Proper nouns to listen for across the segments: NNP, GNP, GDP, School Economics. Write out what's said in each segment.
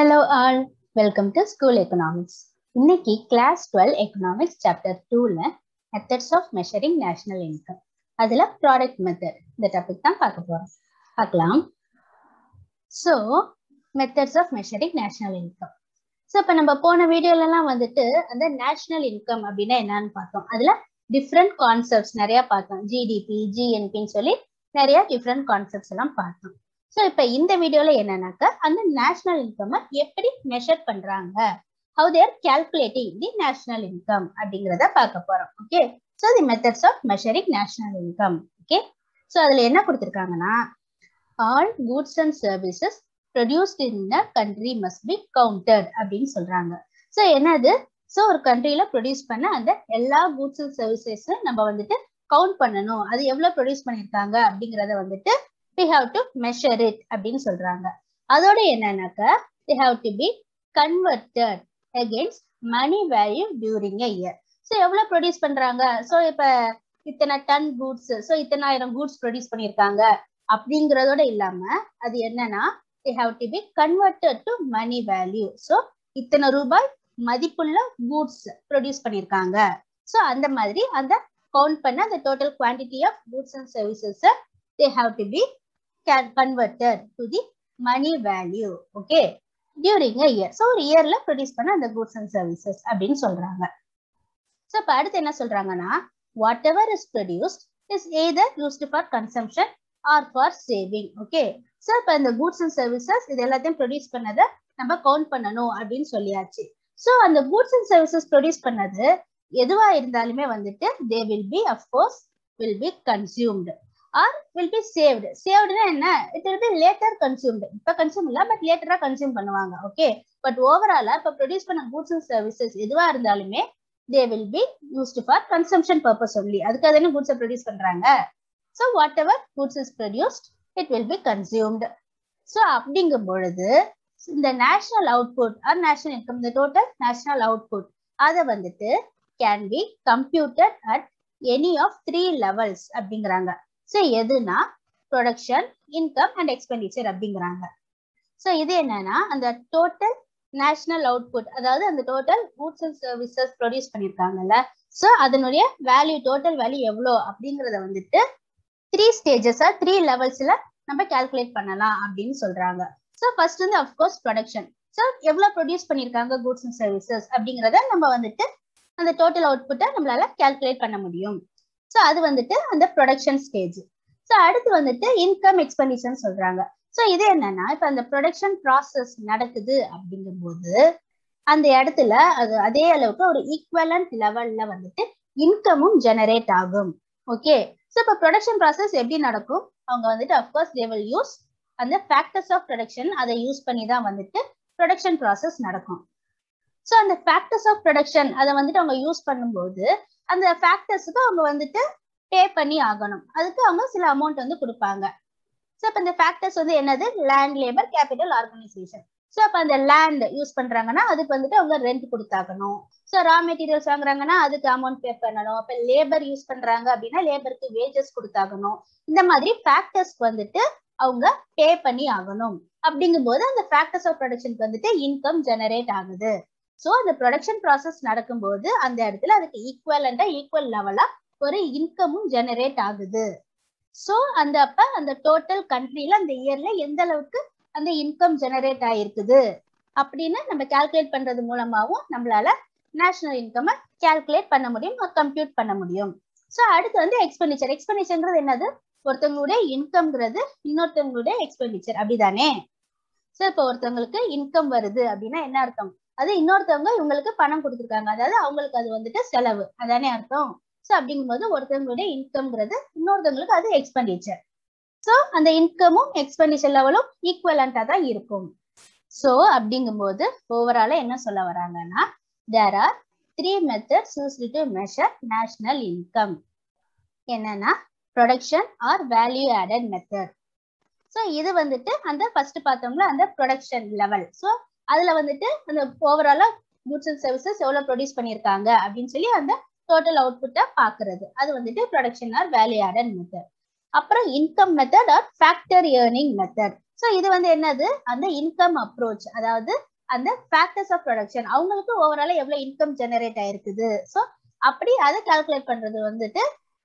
Hello all, welcome to School Economics. இன்னைக்கு class 12 Economics chapter 2ல methods of measuring national income. அதுல product method இந்த topic தான் பார்க்க போறோம். பார்க்கலாம். So, methods of measuring national income. So, இப்ப நம்ம போன வீடியோல எல்லாம் வந்துட்டு அந்த national income அப்படினா என்னன்னு பார்த்தோம். அதுல different concepts நிறைய பார்த்தோம். GDP, GNP ன்னு சொல்லி நிறைய different concepts எல்லாம் பார்த்தோம். So, இப்ப இந்த வீடியோல என்னன்னாக்க அந்த நேஷனல் இன்கம் எப்படி மெஷர் பண்றாங்க, how they are calculating the national income அப்படிங்கறத பார்க்க போறோம். Okay, so the methods of measuring national income. Okay, so அதுல என்ன கொடுத்திருக்காங்கன்னா, all goods and services produced in the country must be counted அப்படினு சொல்றாங்க. So என்னது, so ஒரு கண்ட்ரில ப்ரொடியூஸ் பண்ண அந்த எல்லா goods and services நம்ம வந்துட்டு கவுண்ட் பண்ணனும். அது எவ்வளவு ப்ரொடியூஸ் பண்ணிருக்காங்க அப்படிங்கறத வந்துட்டு we have to measure it அப்படினு சொல்றாங்க. அதோட என்னன்னாக்க they have to be converted against money value during a year. So எவ்வளவு ப்ரொடியூஸ் பண்றாங்க, சோ இப்ப இத்தனை டன் goods, சோ இத்தனை ஆயிரம் goods ப்ரொடியூஸ் பண்ணிருக்காங்க அப்படிங்கறதோட இல்லாம அது என்னன்னா they have to be converted to money value. So இத்தனை ரூபாய் மதிப்புள்ள goods ப்ரொடியூஸ் பண்ணிருக்காங்க. சோ அந்த மாதிரி அந்த கவுண்ட் பண்ண the total quantity of goods and services they have to be converted to the money value, okay, during a year. So ஒரு இயர்ல ப்ரொடியூஸ் பண்ண அந்த goods and services அப்படினு சொல்றாங்க. சோ இப்ப அடுத்து என்ன சொல்றாங்கன்னா, whatever is produced is either used for consumption or for saving. Okay, so இப்ப அந்த goods and services இது எல்லாத்தையும் ப்ரொடியூஸ் பண்ணத நம்ம கவுண்ட் பண்ணனும் அப்படினு சொல்லியாச்சு. சோ அந்த goods and services ப்ரொடியூஸ் பண்ணது எதுவா இருந்தாலுமே வந்துட்டு they will be of course will be consumed or will be saved. Saved na enna, it will be later consumed. Ipa consume illa but later ah consume பண்ணுவாங்க. Okay, but overall ipa produce பண்ண goods and services எதுவா இருந்தாலுமே they will be used for consumption purpose only. அதுக்கு அதென goods produce பண்றாங்க. So whatever goods is produced it will be consumed. So அப்படிங்கும் பொழுது இந்த national output or national income, the total national output அத வந்துட்டு can be computed at any of three levels அப்படிங்கறாங்க. So எதுனா production, income and expenditure அப்படிங்கறாங்க. So இது என்னன்னா அந்த total national output, அதாவது அந்த total goods and services produce பண்ணிருக்காங்கல்ல, so அதனுடைய வேல்யூ, total வேல்யூ எவ்வளோ அப்படிங்கறத வந்துட்டு three stages ஆ three levelsல நம்ம கால்குலேட் பண்ணலாம் அப்படின்னு சொல்றாங்க. சோ ஃபர்ஸ்ட் வந்து of course production. சோ எவ்வளவு ப்ரொடியூஸ் பண்ணிருக்காங்க goods and services அப்படிங்கறத நம்ம வந்துட்டு அந்த total output நம்மளால கால்குலேட் பண்ண முடியும். சோ அது வந்துட்டு அந்த ப்ரொடக்ஷன் ஸ்டேஜ். சோ அடுத்து வந்துட்டு இன்கம் எக்ஸ்பெண்டிச்சர் சொல்றாங்க. சோ இது என்னன்னா இப்ப அந்த ப்ரொடக்ஷன் ப்ராசஸ் நடக்குது அப்படிங்கும்போது அந்த இடத்துல அது அதே அளவுக்கு ஒரு ஈக்வலன்ட் லெவல்ல வந்துட்டு இன்கமும் ஜெனரேட் ஆகும். ஓகே, சோ இப்ப ப்ரொடக்ஷன் ப்ராசஸ் எப்படி நடக்கும், அவங்க வந்துட்டு அஃப்கோர்ஸ் தே வில் யூஸ் அந்த ஃபேக்டர்ஸ் ஆஃப் ப்ரொடக்ஷன், அதை யூஸ் பண்ணி தான் வந்துட்டு ப்ரொடக்ஷன் ப்ராசஸ் நடக்கும். சோ அந்த ஃபேக்டர்ஸ் ஆஃப் ப்ரொடக்ஷன் அதை வந்துட்டு அவங்க யூஸ் பண்ணும்போது அந்த ஃபேக்டர்ஸ்க்கு அவங்க வந்துட்டு பே பண்ணி ஆகணும். அதுக்கு அவங்க சில அமௌண்ட் வந்து கொடுப்பாங்க. சோ அப்ப இந்த ஃபேக்டர்ஸ் வந்து என்னது, land, labour, capital, organisation. So அப்ப அந்த லேண்ட் யூஸ் பண்றாங்கன்னா அதுக்கு வந்துட்டு அவங்க ரெண்ட் கொடுத்தாகணும். சோ ரா மெட்டீரியல்ஸ் வாங்குறாங்கன்னா அதுக்கு அமௌண்ட் பே பண்ணணும். அப்ப லேபர் யூஸ் பண்றாங்க அப்படின்னா லேபருக்கு வேஜஸ் கொடுத்தாகணும். இந்த மாதிரி ஃபேக்டர்ஸ்க்கு வந்துட்டு அவங்க பே பண்ணி ஆகணும். அப்படிங்கும்போது அந்த ஃபேக்டர்ஸ் ஆஃப் ப்ரொடக்ஷனுக்கு வந்துட்டு இன்கம் ஜெனரேட் ஆகுது. சோ அந்த ப்ரொடக்ஷன் ப்ராசஸ் நடக்கும்போது அந்த இடத்துல அதுக்கு ஈக்குவலண்டா ஈக்குவல் லெவலா ஒரு இன்கமும் ஜெனரேட் ஆகுது. சோ அந்த அப்ப அந்த டோட்டல் கண்ட்ரியில அந்த இயர்ல எந்த அளவுக்கு அந்த இன்கம் ஜெனரேட் ஆயிருக்குது அப்படின்னு நம்ம கால்குலேட் பண்றது மூலமாவும் நம்மளால நேஷனல் இன்கம் கால்குலேட் பண்ண முடியும், கம்ப்யூட் பண்ண முடியும். சோ அடுத்து வந்து எக்ஸ்பெண்டிச்சர். எக்ஸ்பெண்டிச்சர்ங்கிறது என்னது, ஒருத்தவங்களுடைய இன்கம்ங்கிறது இன்னொருத்தவங்களுடைய எக்ஸ்பெண்டிச்சர், அப்படிதானே? சோ இப்ப ஒருத்தவங்களுக்கு இன்கம் வருது அப்படின்னா என்ன அர்த்தம், அது இன்னொருத்தவங்க இவங்களுக்கு பணம் கொடுத்துருக்காங்க, அதாவது அவங்களுக்கு அது வந்துட்டு செலவு, அதானே அர்த்தம். சோ அப்படிங்கும்போது ஒருத்தவங்களுடைய இன்கம்ங்கிறது இன்னொருத்தவங்களுக்கு அது எக்ஸ்பெண்டிச்சர். சோ அந்த இன்கமும் எக்ஸ்பெண்டிச்சர் லெவலும் ஈக்குவலண்டா தான் இருக்கும். சோ அப்படிங்கும்போது ஓவராலா என்ன சொல்ல வராங்கன்னா, there are three methods used to measure national income. என்னன்னா production or value added method. So இது வந்துட்டு அந்த ஃபர்ஸ்ட் பார்த்தோம்ல அந்த production level. சோ அதுல வந்துட்டு அந்த ஓவராலா goods and services எவ்வளவு ப்ரொடியூஸ் பண்ணிருக்காங்க அப்படின்னு சொல்லி அந்த டோட்டல் அவுட்புட்டை பாக்குறது, அது வந்துட்டு production or value added method. அப்புறம் income method or factor earning method. So இது வந்து என்னது, அந்த இன்கம் அப்ரோச், அதாவது and the factors of production. அவங்களுக்கு overall எவ்வளவு income generate ஆயிருக்குது. So அப்படி அதை calculate பண்றது வந்துட்டு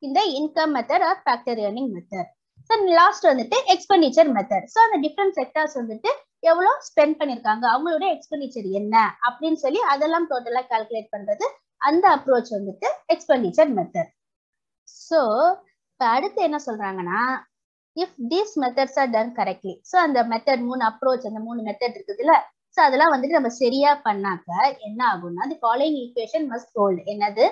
இந்த income method or factor earning method. So last வந்துட்டு expenditure method. So அந்த different sectors வந்துட்டு எவ்வளவு spend பண்ணிருக்காங்க, அவங்களோட expenditure என்ன அப்படின்னு சொல்லி அதெல்லாம் டோட்டலா calculate பண்றது அந்த approach வந்துட்டு expenditure method. So அடுத்து என்ன சொல்றாங்கன்னா, if these methods are done correctly, so அந்த method மூணு approach அந்த மூணு method இருக்குதுல, so அதெல்லாம் வந்துட்டு நம்ம சரியா பண்ணாக்க என்ன ஆகும்னா, the following equation must hold. என்னது?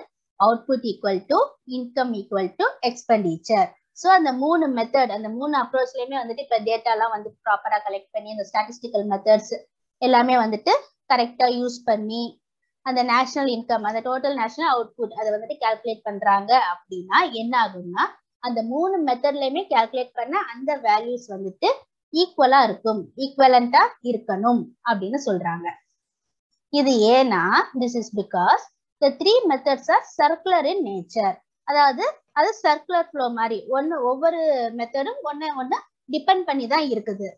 output equal to income equal to expenditure. So அந்த மூணு method அந்த மூணு approachலயுமே வந்துட்டு இப்ப டேட்டாலாம் வந்து ப்ராப்பரா கலெக்ட் பண்ணி அந்த statistical methods எல்லாமே வந்துட்டு கரெக்டா யூஸ் பண்ணி அந்த நேஷனல் இன்கம் அந்த டோட்டல் நேஷனல் அவுட்புட் அதை வந்துட்டு கால்குலேட் பண்றாங்க அப்படின்னா என்ன ஆகும்னா, அந்த மூணு மெத்தட்லயுமே கால்குலேட் பண்ண அந்த வேல்யூஸ் வந்துட்டு ஈக்குவலா இருக்கும், ஈக்குவலண்டா இருக்கணும் அப்படின்னு சொல்றாங்க. இது ஏன்னா, this is because the three methods are circular in nature. அதாவது அது சர்க்குலர் ஃப்ளோ மாதிரி ஒன்னு, ஒவ்வொரு மெத்தடும் ஒன்னு ஒன்னு டிபெண்ட் பண்ணி தான் இருக்குது.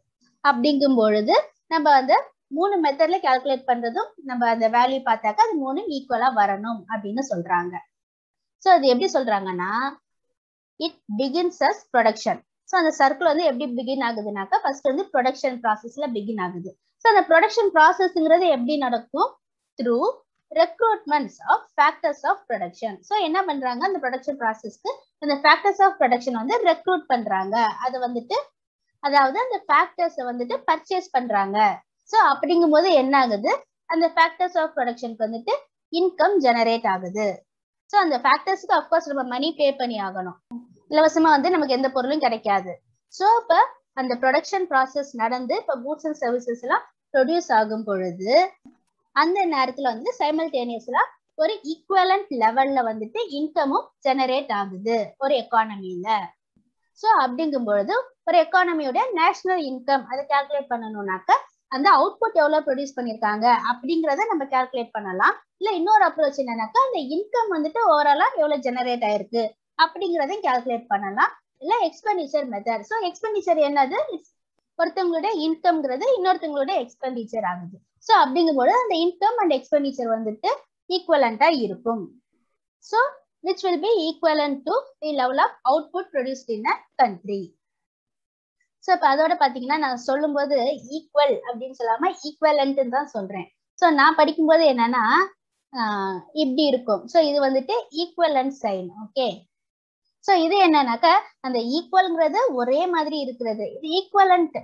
அப்படிங்கும் பொழுது நம்ம அந்த மூணு மெத்தட்ல கால்குலேட் பண்றதும் நம்ம அந்த வேல்யூ பார்த்தாக்க அது மூணு ஈக்குவலா வரணும் அப்படின்னு சொல்றாங்க. ஸோ அது எப்படி சொல்றாங்கன்னா, it begins as production. So அந்த சர்க்கிள் வந்து எப்படி பிகின் ஆகுதுனாக்கா, ஃபர்ஸ்ட் வந்து ப்ரொடக்ஷன் ப்ராசஸ்ல பிகின் ஆகுது. ஸோ அந்த ப்ரொடக்ஷன் ப்ராசஸ்ங்கிறது எப்படி நடக்கும், through recruitments of factors of production. So என்ன பண்றாங்க, அந்த ப்ரொடக்ஷன் ப்ராசஸ்க்கு அந்த ஃபேக்டர்ஸ் ஆஃப் ப்ரொடக்ஷன் வந்து ரெக்ரூட் பண்றாங்க. அது வந்துட்டு அதாவது அந்த ஃபேக்டர்ஸை வந்துட்டு பர்ச்சேஸ் பண்றாங்க. ஸோ அப்படிங்கும் போது என்ன ஆகுது, அந்த ஃபேக்டர்ஸ் ஆஃப் ப்ரொடக்ஷனுக்கு வந்துட்டு இன்கம் ஜெனரேட் ஆகுது. ஸோ அந்த ஃபேக்டர்ஸுக்கு அஃப்கோர்ஸ் நம்ம மணி பே பண்ணி ஆகணும், இலவசமா வந்து நமக்கு எந்த பொருளும் கிடைக்காது. ஸோ இப்போ அந்த ப்ரொடக்ஷன் ப்ராசஸ் நடந்து இப்போ கூட்ஸ் அண்ட் சர்வீசஸ் எல்லாம் ப்ரொடியூஸ் ஆகும் பொழுது அந்த நேரத்தில் வந்து சைமல்டேனியஸ்லாம் ஒரு ஈக்குவலண்ட் லெவல்ல வந்துட்டு இன்கமும் ஜெனரேட் ஆகுது ஒரு எக்கானமியில. ஸோ அப்படிங்கும் பொழுது ஒரு எக்கானமியோட நேஷனல் இன்கம் அதை கால்குலேட் பண்ணணும்னாக்க அந்த அவுட்புட் எவ்வளவு ப்ரொடியூஸ் பண்ணிருக்காங்க அப்படிங்கிறத நம்ம கால்குலேட் பண்ணலாம். இல்ல இன்னொரு அப்ரோச் என்னன்னாக்கா, அந்த இன்கம் வந்துட்டு ஓவராலா எவ்வளவு ஜெனரேட் ஆயிருக்கு அப்படிங்கிறதையும் கால்குலேட் பண்ணலாம். இல்ல எக்ஸ்பெண்டிச்சர் மெத்தட். ஸோ எக்ஸ்பெண்டிச்சர் என்னது, ஒருத்தவங்களுடைய இன்கம்ங்கிறது இன்னொருத்தவங்களுடைய எக்ஸ்பெண்டிச்சர் ஆகுது. ஸோ அப்படிங்கும்போது அந்த இன்கம் அண்ட் எக்ஸ்பெண்டிச்சர் வந்துட்டு ஈக்குவலண்டா இருக்கும். So which will be equivalent to the level of output produced in a country. So இப்போ அதோட பார்த்தீங்கன்னா, நான் சொல்லும்போது ஈக்குவல் அப்படின்னு சொல்லாம ஈக்குவலன்ட்னு தான் சொல்றேன். ஸோ நான் படிக்கும்போது என்னன்னா இப்படி இருக்கும். ஸோ இது வந்துட்டு ஈக்குவலன்ட் சைன். ஓகே, ஸோ இது என்னன்னாக்கா அந்த ஈக்குவல்ங்கிறது ஒரே மாதிரி இருக்கிறது, இது ஈக்குவலன்ட்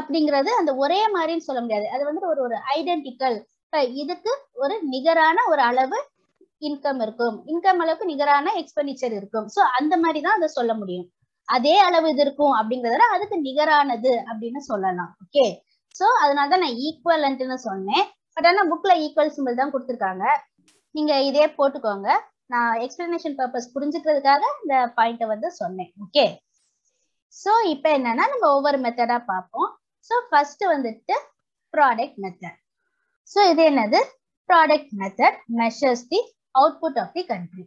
அப்படிங்கிறது அந்த ஒரே மாதிரின்னு சொல்ல முடியாது. அது வந்துட்டு ஒரு ஒரு ஐடென்டிக்கல், இதுக்கு ஒரு நிகரான ஒரு அளவு இன்கம் இருக்கும், இன்கம் அளவுக்கு நிகரான எக்ஸ்பெண்டிச்சர் இருக்கும். ஸோ அந்த மாதிரி தான் அதை சொல்ல முடியும். அதே அளவு இது இருக்கும் அப்படிங்கிறத அதுக்கு நிகரானது அப்படின்னு சொல்லலாம். ஓகே, ஸோ அதனாலதான் நான் ஈக்குவலன்ட்னு சொன்னேன். பட் ஆனா புக்ல ஈக்குவல் சிம்பிள் தான் கொடுத்துருக்காங்க, நீங்க இதே போட்டுக்கோங்க. நான் எக்ஸ்பிளனேஷன் பர்பஸ் புரிஞ்சுக்கிறதுக்காக இந்த பாயிண்ட வந்து சொன்னேன். ஓகே, ஸோ இப்போ என்னன்னா நம்ம ஒவ்வொரு மெத்தடா பார்ப்போம். ஸோ ஃபர்ஸ்ட் வந்துட்டு ப்ராடக்ட் மெத்தட். ஸோ இது என்னது, product method measures the output of the country.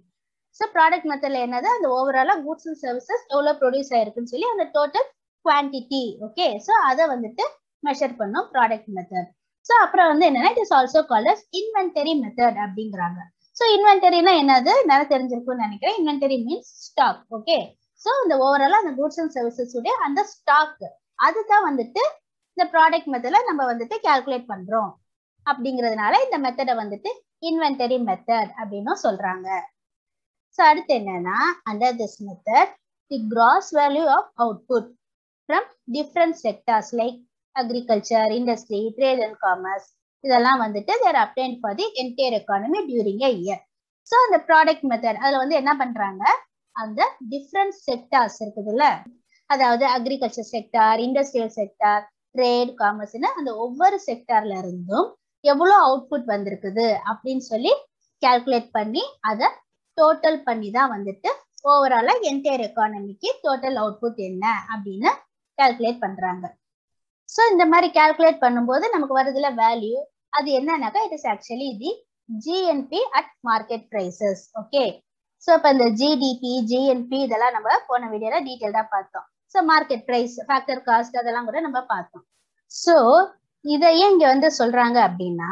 So product மெத்தட்ல என்னது, அந்த ஓவராலா கூட்ஸ் அண்ட் சர்வீசஸ் எவ்வளோ ப்ரொடியூஸ் ஆயிருக்குன்னு சொல்லி அந்த டோட்டல் குவான்டிட்டி. ஓகே, ஸோ அதை வந்துட்டு மெஷர் பண்ணோம் ப்ராடக்ட் மெத்தட். ஸோ அப்புறம் வந்து என்னன்னா, it is also called as inventory method அப்படிங்கிறாங்க. ஸோ இன்வென்டரினா என்னது நல்லா தெரிஞ்சிருக்கும்னு நினைக்கிறேன். Inventory means stock. Okay, so இந்த ஓவராலா அந்த கூட்ஸ் அண்ட் சர்வீசஸ் உடைய அந்த ஸ்டாக் அதுதான் வந்துட்டு இந்த ப்ராடக்ட் மெத்தட்ல நம்ம வந்துட்டு கால்குலேட் பண்றோம். அப்படிங்கிறதுனால இந்த மெத்தடை வந்துட்டு இன்வென்டரி மெத்தட் அப்படின்னு சொல்றாங்க. So அடுத்து என்னன்னா, under this method, the gross value of output from different sectors like agriculture, industry, trade and commerce, இதெல்லாம் வந்துட்டு they are obtained for the entire economy during a year. So அந்த product method அதுல வந்து என்ன பண்றாங்க, அந்த டிஃப்ரெண்ட் செக்டார்ஸ் இருக்குதுல்ல, அதாவது agriculture sector, industrial sector, trade, காமர்ஸ்னு அந்த ஒவ்வொரு செக்டார்ல இருந்தும் எவ்வளோ அவுட்புட் வந்திருக்குது அப்படின்னு சொல்லி கால்குலேட் பண்ணி அதை டோட்டல் பண்ணி தான் வந்துட்டு ஓவராலா என்டையர் எக்கானமிக்கு டோட்டல் அவுட்புட் என்ன அப்படின்னு கால்குலேட் பண்றாங்க. ஸோ இந்த மாதிரி கால்குலேட் பண்ணும்போது நமக்கு வருதுல வேல்யூ, அது என்னன்னாக்கா it is actually the GNP at market prices. Okay, so இப்போ இந்த ஜிடிபி ஜிஎன்பி இதெல்லாம் நம்ம போன வீடியோல டீட்டெயில்டா பார்த்தோம். So market price, factor cost அதெல்லாம் கூட நம்ம பார்த்தோம். ஸோ இதை இங்க வந்து சொல்றாங்க அப்படின்னா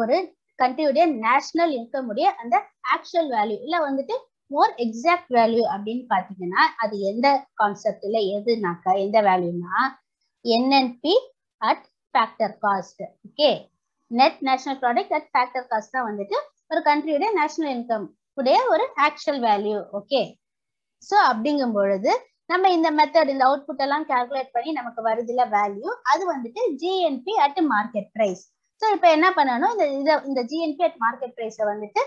ஒரு கண்ட்ரியுடைய நேஷனல் இன்கம் உடைய அந்த ஆக்சுவல் வேல்யூ இல்ல வந்துட்டு மோர் எக்ஸாக்ட் வேல்யூ அப்படின்னு பாத்தீங்கன்னா அது எந்த கான்செப்ட்ல எதுனாக்கா எந்த வேல்யூனா NNP at factor cost. Okay, net national product at factor cost தான் வந்துட்டு ஒரு கண்ட்ரியுடைய நேஷனல் இன்கம் உடைய ஒரு ஆக்சுவல் வேல்யூ. ஓகே, சோ அப்படிங்கும் பொழுது நம்ம இந்த மெத்தட் இந்த அவுட்புட் எல்லாம் கால்குலேட் பண்ணி நமக்கு வருதுல வேல்யூ அது வந்துட்டு GNP at market price. So இப்போ என்ன பண்ணணும், இந்த ஜிஎன்பி அட் மார்க்கெட் பிரைஸ்ல வந்துட்டு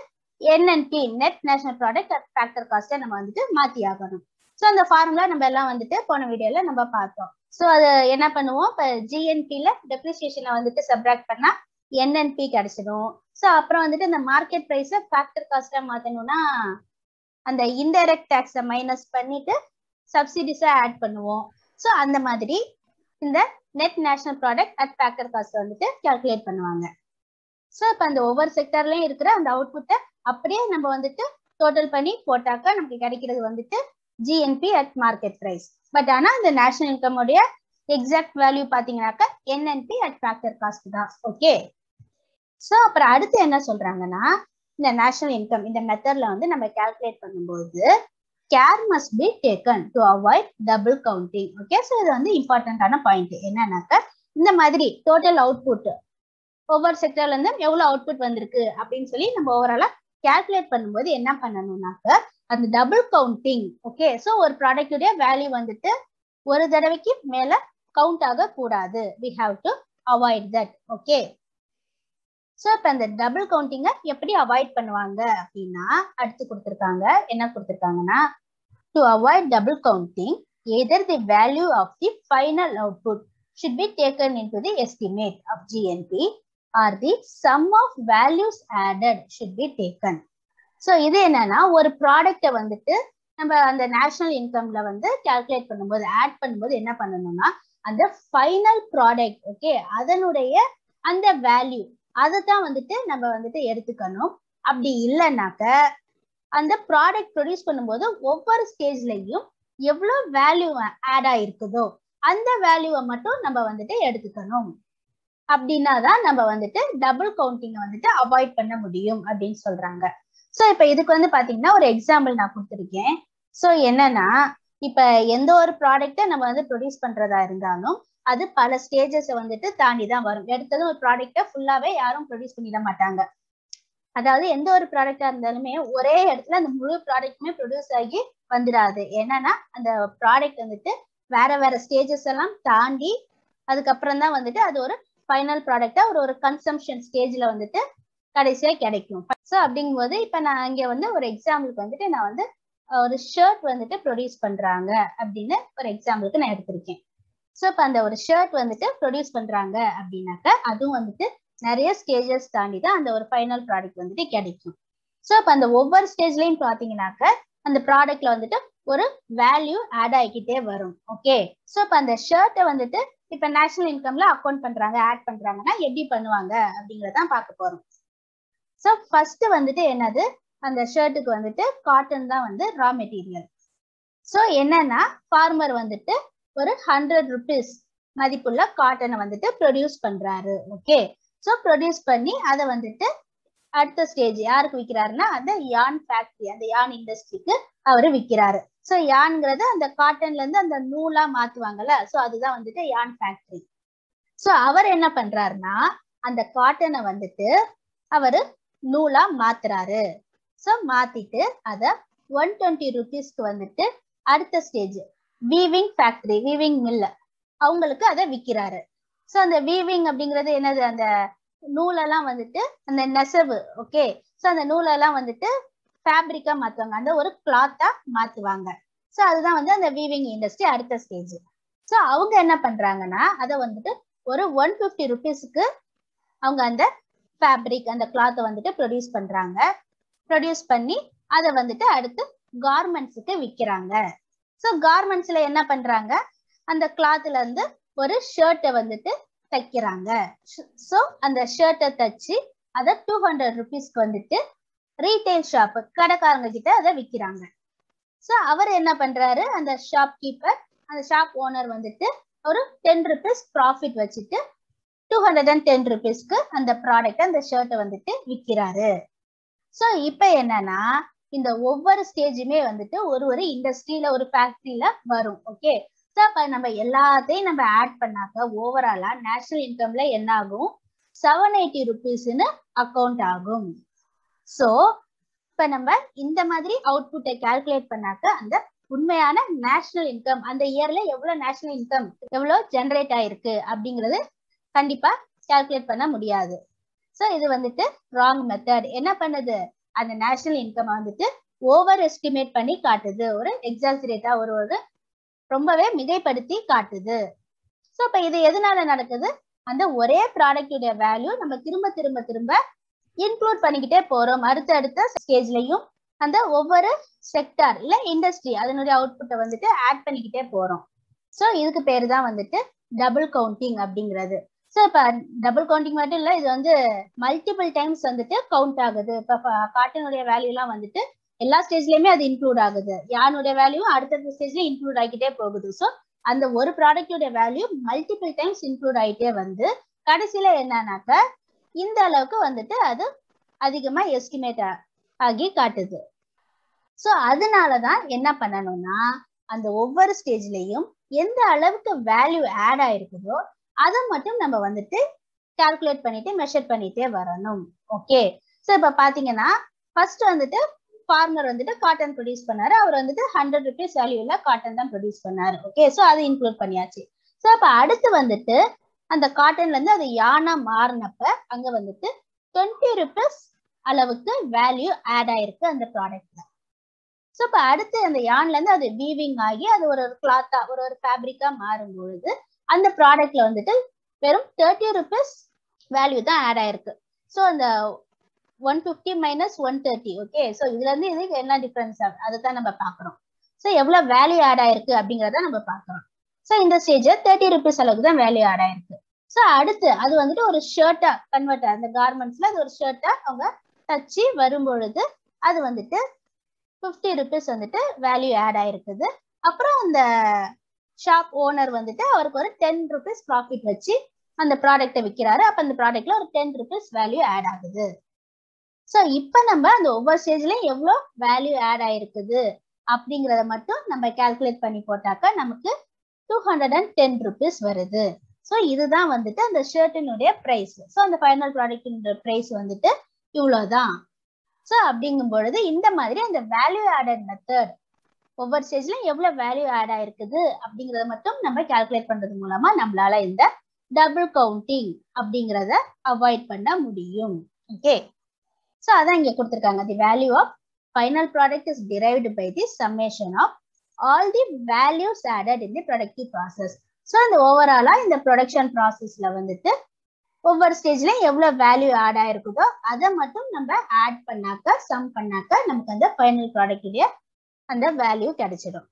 NNP net national product at factor காஸ்ட்டை நம்ம வந்துட்டு மாற்றி ஆகணும். ஸோ அந்த ஃபார்முலா நம்ம எல்லாம் வந்துட்டு போன வீடியோல நம்ம பார்த்தோம். ஸோ அது என்ன பண்ணுவோம், இப்போ ஜிஎன்பியில டெப்ரிசியேஷனை வந்துட்டு சப்ராக்ட் பண்ணா என்என்பி கிடைச்சிடும். ஸோ அப்புறம் வந்துட்டு இந்த மார்க்கெட் பிரைஸை ஃபேக்டர் காஸ்ட்டாக மாற்றணும்னா அந்த இன்டைரக்ட் டேக்ஸை மைனஸ் பண்ணிட்டு சப்சிடிஸா ஆட் பண்ணுவோம். ஸோ அந்த மாதிரி இந்த net national product at factor cost வந்துட்டு கால்குலேட் பண்ணுவாங்க. ஸோ இப்போ அந்த ஒவ்வொரு செக்டர்லயும் இருக்கிற அந்த அவுட்புட்டை அப்படியே நம்ம வந்துட்டு டோட்டல் பண்ணி போட்டாக்கா நமக்கு கிடைக்கிறது வந்துட்டு GNP at market price. But ஆனால் இந்த நேஷனல் இன்கம் உடைய எக்ஸாக்ட் வேல்யூ பார்த்தீங்கன்னாக்கா என்என்பி அட் ஃபேக்டர் காஸ்ட் தான். ஓகே, ஸோ அப்புறம் அடுத்து என்ன சொல்றாங்கன்னா இந்த நேஷனல் இன்கம் இந்த மெத்தட்ல வந்து நம்ம கால்குலேட் பண்ணும்போது care must be taken to avoid double counting. Okay, so இது வந்து இம்பார்ட்டன்டான பாயிண்ட் என்னன்னாக்க இந்த மாதிரி டோட்டல் அவுட்புட் ஒவ்வொரு செக்டர்ல இருந்து எவ்வளவு அவுட்புட் வந்திருக்கு அப்படின்னு சொல்லி நம்ம ஓவராலா கால்குலேட் பண்ணும்போது என்ன பண்ணணும்னாக்க அந்த டபுள் கவுண்டிங். ஓகே, ஸோ ஒரு ப்ராடக்டுடைய வேல்யூ வந்துட்டு ஒரு தடவைக்கு மேல கவுண்ட் ஆக கூடாது. we have to avoid that. Okay, so இப்போ அந்த டபுள் கவுண்டிங்கை எப்படி அவாய்ட் பண்ணுவாங்க அப்படின்னா அடுத்து கொடுத்துருக்காங்க. என்ன கொடுத்துருக்காங்கன்னா to avoid double counting, either the value of the final output should be taken into the estimate of GNP or the sum of values added should be taken. So இது என்னன்னா ஒரு ப்ராடக்டை வந்துட்டு நம்ம அந்த நேஷனல் இன்கம்ல வந்து கால்குலேட் பண்ணும்போது add பண்ணும்போது என்ன பண்ணணும்னா அந்த ஃபைனல் ப்ராடக்ட் ஓகே அதனுடைய அந்த வேல்யூ அதை தான் வந்துட்டு நம்ம வந்துட்டு எடுத்துக்கணும். அப்படி இல்லைனாக்க அந்த ப்ராடக்ட் ப்ரொடியூஸ் பண்ணும்போது ஒவ்வொரு ஸ்டேஜ்லையும் எவ்வளோ வேல்யூ ஆட் ஆயிருக்குதோ அந்த வேல்யூவை மட்டும் நம்ம வந்துட்டு எடுத்துக்கணும். அப்படின்னா தான் நம்ம வந்துட்டு டபுள் கவுண்டிங்கை வந்துட்டு அவாய்ட் பண்ண முடியும் அப்படின்னு சொல்றாங்க. ஸோ இப்போ இதுக்கு வந்து பார்த்தீங்கன்னா ஒரு எக்ஸாம்பிள் நான் கொடுத்துருக்கேன். ஸோ என்னன்னா இப்போ எந்த ஒரு ப்ராடக்டை நம்ம வந்து ப்ரொடியூஸ் பண்றதா இருந்தாலும் அது பல ஸ்டேஜஸை வந்துட்டு தாண்டி தான் வரும். எடுத்ததும் ஒரு ப்ராடக்டை ஃபுல்லாவே யாரும் ப்ரொடியூஸ் பண்ணிட மாட்டாங்க. அதாவது எந்த ஒரு ப்ராடக்டா இருந்தாலுமே ஒரே இடத்துல அந்த முழு ப்ராடக்ட்டுமே ப்ரொடியூஸ் ஆகி வந்துடாது. என்னன்னா அந்த ப்ராடக்ட் வந்துட்டு வேற வேற ஸ்டேஜஸ் எல்லாம் தாண்டி அதுக்கப்புறம் தான் வந்துட்டு அது ஒரு ஃபைனல் ப்ராடக்டா ஒரு கன்சம்ஷன் ஸ்டேஜ்ல வந்துட்டு கடைசியா கிடைக்கும். ஸோ அப்படிங்கும் போது இப்ப நான் இங்க வந்து ஒரு எக்ஸாம்பிளுக்கு வந்துட்டு நான் வந்து ஒரு ஷர்ட் வந்துட்டு ப்ரொடியூஸ் பண்றாங்க அப்படின்னு ஒரு எக்ஸாம்பிளுக்கு நான் எடுத்திருக்கேன். ஸோ இப்போ அந்த ஒரு ஷர்ட் வந்துட்டு ப்ரொடியூஸ் பண்றாங்க அப்படின்னாக்க அதுவும் வந்துட்டு நிறைய ஸ்டேஜஸ் தாண்டி தான் அந்த ஒரு ஃபைனல் ப்ராடக்ட் வந்துட்டு கிடைக்கும். ஸோ இப்போ அந்த ஒவ்வொரு ஸ்டேஜ்லையும் பார்த்தீங்கன்னாக்க அந்த ப்ராடக்ட்ல வந்துட்டு ஒரு வேல்யூ ஆட் ஆகிக்கிட்டே வரும். ஓகே, ஸோ இப்போ அந்த ஷர்ட்டை வந்துட்டு இப்போ நேஷனல் இன்கம்ல அக்கௌண்ட் பண்றாங்க ஆட் பண்றாங்கன்னா எப்படி பண்ணுவாங்க அப்படிங்கிறதான் பார்க்க போறோம். ஸோ ஃபர்ஸ்ட் வந்துட்டு என்னது அந்த ஷர்ட்டுக்கு வந்துட்டு காட்டன் தான் வந்து ரா மெட்டீரியல். ஸோ என்னன்னா ஃபார்மர் வந்துட்டு ஒரு 100 rupees மதிப்புள்ள காட்டனை வந்துட்டு ப்ரொடியூஸ் பண்றாரு. ஓகே, ஸோ ப்ரொடியூஸ் பண்ணி அதை வந்துட்டு அடுத்த ஸ்டேஜ் யாருக்கு விற்கிறாருன்னா அந்த யான் ஃபேக்டரி அந்த யான் இண்டஸ்ட்ரிக்கு அவரு விற்கிறாரு. ஸோ யான்ங்கிறது அந்த காட்டன்ல இருந்து அந்த நூலா மாத்துவாங்கல்ல, ஸோ அதுதான் வந்துட்டு யான் ஃபேக்டரி. ஸோ அவர் என்ன பண்றாருன்னா அந்த காட்டனை வந்துட்டு அவரு நூலா மாத்துறாரு. ஸோ மாத்திட்டு அதை 120 rupeesக்கு வந்துட்டு அடுத்த ஸ்டேஜ் வீவிங் ஃபேக்டரி வீவிங் மில்ல அவங்களுக்கு அதை விற்கிறாரு. ஸோ அந்த வீவிங் அப்படிங்கிறது என்னது அந்த நூலெல்லாம் வந்துட்டு அந்த நெசவு. ஓகே, ஸோ அந்த நூலெல்லாம் வந்துட்டு ஃபேப்ரிக்கா மாற்றுவாங்க அந்த ஒரு கிளாத்தா மாற்றுவாங்க. ஸோ அதுதான் வந்து அந்த வீவிங் இண்டஸ்ட்ரி அடுத்த ஸ்டேஜ். ஸோ அவங்க என்ன பண்றாங்கன்னா அதை வந்துட்டு ஒரு 150 rupeesக்கு அவங்க அந்த ஃபேப்ரிக் அந்த கிளாத்தை வந்துட்டு ப்ரொடியூஸ் பண்றாங்க. ப்ரொடியூஸ் பண்ணி அதை வந்துட்டு அடுத்து கார்மெண்ட்ஸுக்கு விற்கிறாங்க. ஸோ கார்மெண்ட்ஸ்ல என்ன பண்றாங்க அந்த கிளாத்ல இருந்து ஒரு ஷர்ட்டை வந்துட்டு தைக்கிறாங்க. ஸோ அந்த ஷர்ட்டை தைச்சு அதை 200 rupeesக்கு வந்துட்டு ரீட்டைல் ஷாப்பு கடைக்காரங்க கிட்ட அதை விற்கிறாங்க. ஸோ அவர் என்ன பண்றாரு அந்த ஷாப் கீப்பர் அந்த ஷாப் ஓனர் வந்துட்டு ஒரு 10 rupees ப்ராஃபிட் வச்சுட்டு 210 rupees ku அந்த ப்ராடக்ட் அந்த ஷர்ட் வந்துட்டு விக்கிறாரு. சோ இப்போ என்னன்னா இந்த ஒவ்வொரு ஸ்டேஜுமே வந்துட்டு ஒரு இண்டஸ்ட்ரியில ஒரு ஃபேக்டரியில வரும். ஓகே, சோ அப்ப நம்ம எல்லாத்தையும் நம்ம ஆட் பண்ணாக்க ஓவராலா நேஷனல் இன்கம்ல என்ன ஆகும், 780 rupeesன்னு அக்கவுண்ட் ஆகும். சோ இப்ப நம்ம இந்த மாதிரி அவுட்புட்டை கால்குலேட் பண்ணாக்க அந்த உண்மையான நேஷனல் இன்கம் அந்த இயர்ல எவ்வளவு நேஷனல் இன்கம் எவ்வளவு ஜெனரேட் ஆயிருக்கு அப்படிங்கறது கண்டிப்பா கால்குலேட் பண்ண முடியாது. சோ இது வந்துட்டு ராங் மெத்தட். என்ன பண்ணுது, அந்த நேஷனல் இன்கம் வந்துட்டு ஓவர் எஸ்டிமேட் பண்ணி காட்டுது, ஒரு எக்ஸாஜரேட்டா ஒரு ரொம்பவே மிகைப்படுத்தி காட்டுது. சோ இப்ப இது எதனால நடக்குது, அந்த ஒரே ப்ராடக்டுடைய வேல்யூ நம்ம திரும்ப திரும்ப திரும்ப இன்க்ளூட் பண்ணிக்கிட்டே போறோம். அடுத்தடுத்த ஸ்டேஜ்லயும் அந்த ஒவ்வொரு செக்டார் இல்ல இண்டஸ்ட்ரி அதனுடைய அவுட்புட்டை வந்துட்டு ஆட் பண்ணிக்கிட்டே போறோம். சோ இதுக்கு பேரு தான் வந்துட்டு டபுள் கவுண்டிங் அப்படிங்கிறது. சோ இப்ப டபுள் கவுண்டிங் மட்டும் இல்ல, இது வந்து மல்டிபிள் டைம்ஸ் வந்துட்டு கவுண்ட் ஆகுது. இப்ப காட்டனுடைய வேல்யூ எல்லாம் வந்துட்டு எல்லா ஸ்டேஜ்லயுமே அது இன்க்ளூட் ஆகுது, யானுடைய வேல்யூ அடுத்த ஸ்டேஜ்ல இன்க்ளூட் ஆகிட்டே போகுது. சோ அந்த ஒரு ப்ராடக்டுடைய வேல்யூ மல்டிபிள் டைம்ஸ் இன்க்ளூட் ஆகிட்டே வந்து கடைசியில என்னன்னாக்க இந்த அளவுக்கு வந்துட்டு அது அதிகமா எஸ்டிமேட் ஆகி காட்டுது. சோ அதனாலதான் என்ன பண்ணணும்னா அந்த ஒவ்வொரு ஸ்டேஜ்லயும் எந்த அளவுக்கு வேல்யூ ஆட் ஆயிருக்குதோ அதை மட்டும் நம்ம வந்துட்டு கால்குலேட் பண்ணிட்டு மெஷர் பண்ணிட்டே வரணும். ஓகே, சோ இப்ப பாத்தீங்கன்னா ஃபர்ஸ்ட் வந்துட்டு ஃபார்மர் வந்துட்டு காட்டன் ப்ரொடியூஸ் பண்ணாரு, அவர் வந்துட்டு 100 rupees வேல்யூல காட்டன் தான் ப்ரொடியூஸ் பண்ணாரு. ஓகே, சோ அது இன்க்ளூட் பண்ணியாச்சு. சோ அப்ப அடுத்து வந்துட்டு அந்த காட்டன்ல இருந்து அது யானா மாறினப்ப அங்க வந்துட்டு 20 rupees அளவுக்கு வேல்யூ ஆட் ஆயிருக்கு அந்த ப்ராடக்ட்ல. சோ இப்ப அடுத்து அந்த யான்ல இருந்து அது வீவிங் ஆகி அது ஒரு கிளாத்தா ஒரு ஃபேப்ரிக்கா மாறும் பொழுது அந்த ப்ராடக்ட்ல வந்துட்டு வெறும் 30 rupees வேல்யூ தான் ஆட் ஆயிருக்கு. ஸோ அந்த 150 - 130. ஓகே, ஸோ இதுல இருந்து இதுக்கு என்ன டிஃபரன்ஸ் ஆகும் அதுதான் நம்ம பாக்குறோம். ஸோ எவ்வளவு வேல்யூ ஆட் ஆயிருக்கு அப்படிங்கிறத நம்ம பாக்குறோம். ஸோ இந்த ஸ்டேஜ் 30 rupees அளவுக்கு தான் வேல்யூ ஆட் ஆயிருக்கு. ஸோ அடுத்து அது வந்துட்டு ஒரு ஷர்ட்டா கன்வெர்ட் அந்த கார்மெண்ட்ஸ்ல அது ஒரு ஷர்ட்டா அவங்க தச்சு வரும்பொழுது அது வந்துட்டு 50 rupees வந்துட்டு வேல்யூ ஆட் ஆயிருக்குது. அப்புறம் அந்த ஷாப் ஓனர் வந்துட்டு அவருக்கு ஒரு 10 rupees ப்ராஃபிட் வச்சு அந்த ப்ராடக்டை விற்கிறாரு. அப்ப அந்த ப்ராடக்ட்ல ஒரு 10 rupees வேல்யூ ஆட் ஆகுது. ஸோ இப்ப நம்ம அந்த ஒவ்வொரு ஸ்டேஜ்லயும் எவ்வளோ வேல்யூ ஆட் ஆயிருக்குது அப்படிங்கிறத மட்டும் நம்ம கால்குலேட் பண்ணி போட்டாக்க நமக்கு 210 rupees வருது. ஸோ இதுதான் வந்துட்டு அந்த ஷர்ட்டினுடைய பிரைஸ். ஸோ அந்த ஃபைனல் ப்ராடக்டினுடைய பிரைஸ் வந்துட்டு இவ்வளோதான். ஸோ அப்படிங்கும் பொழுது இந்த மாதிரி அந்த வேல்யூ ஆடட் மெத்தட் ஒவ்வொரு ஸ்டேஜ்லயும் எவ்வளவு வேல்யூ ஆட் ஆயிருக்குது அப்படிங்கறத மட்டும் நம்ம கால்குலேட் பண்றது மூலமா நம்மளால இந்த டபுள் கவுண்டிங் அப்படிங்கறத அவாய்ட் பண்ண முடியும். ஓகே, சோ அதான் இங்க கொடுத்திருக்காங்க, the value of final product is derived by the summation of all the values added in the productive process. So அந்த ஓவராலா இந்த ப்ரொடக்ஷன் ப்ராசஸ்ல வந்துட்டு ஒவ்வொரு ஸ்டேஜ்லயும் எவ்வளவு வேல்யூ ஆட் ஆயிருக்குதோ அதை மட்டும் நம்ம ஆட் பண்ணாக்க சம் பண்ணாக்க நமக்கு அந்த ஃபைனல் ப்ராடக்டுடைய அந்த வேல்யூ கிடைச்சிடும்.